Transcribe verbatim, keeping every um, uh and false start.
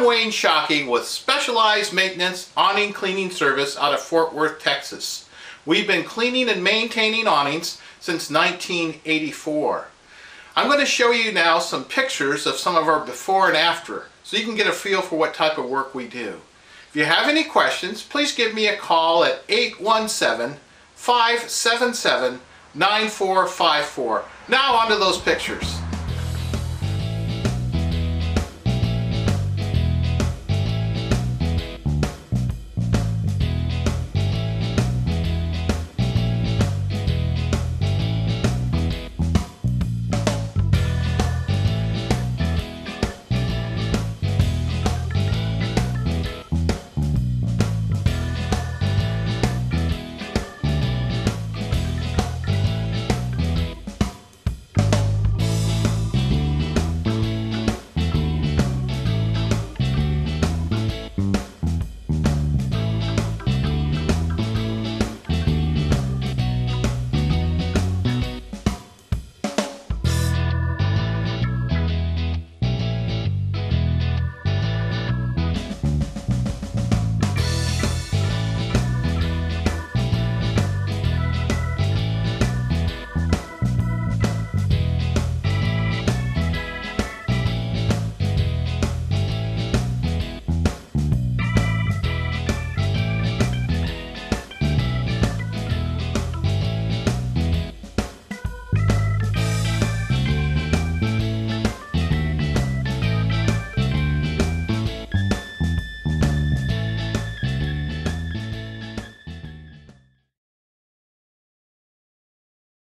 I'm Wayne Shockey with Specialized Maintenance Awning Cleaning Service out of Fort Worth, Texas. We've been cleaning and maintaining awnings since nineteen eighty-four. I'm going to show you now some pictures of some of our before and after so you can get a feel for what type of work we do. If you have any questions, please give me a call at eight one seven, five seven seven, nine four five four. Now onto those pictures.